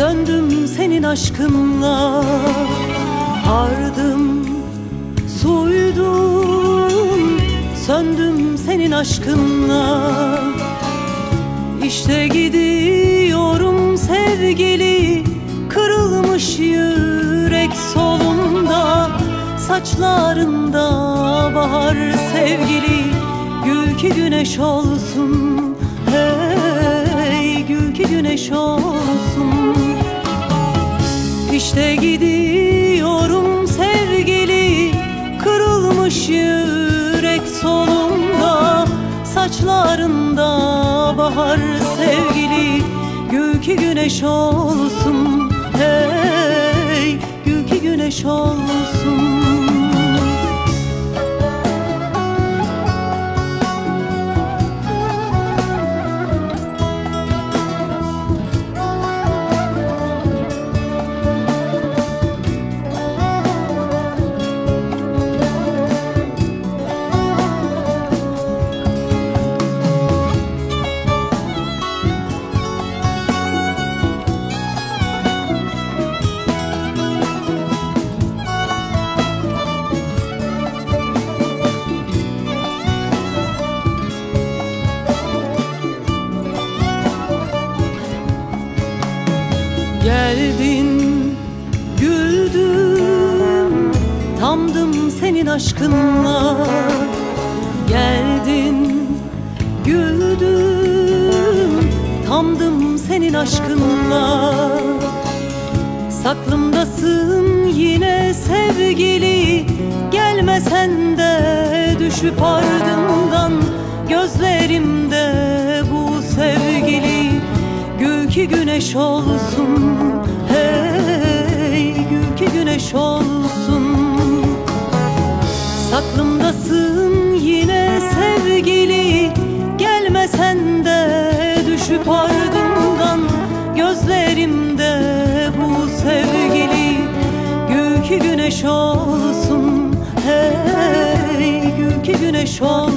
söndüm senin aşkınla. Ardım, suydum, söndüm senin aşkınla. İşte gidiyorum sevgili, kırılmış yürek solunda. Saçlarında bahar sevgili, gül ki güneş olsun. Hey gül ki güneş olsun. İşte gidiyorum sevgili, kırılmış yürek solunda. Saçlarında bahar sevgili, gül ki güneş olsun. Hey gül ki güneş olsun. Geldin, güldüm, tamdım senin aşkınla. Geldin, güldüm, tamdım senin aşkınla. Saklımdasın yine sevgili, gelmesen de düşüp ardından. Gözlerimde bu sevgili, gül ki güneş olsun. Hey gül ki güneş olsun. Saklımdasın yine sevgili, gelmesen de düşüp ardından. Gözlerimde bu sevgili, gül ki güneş olsun. Hey gül ki güneş olsun.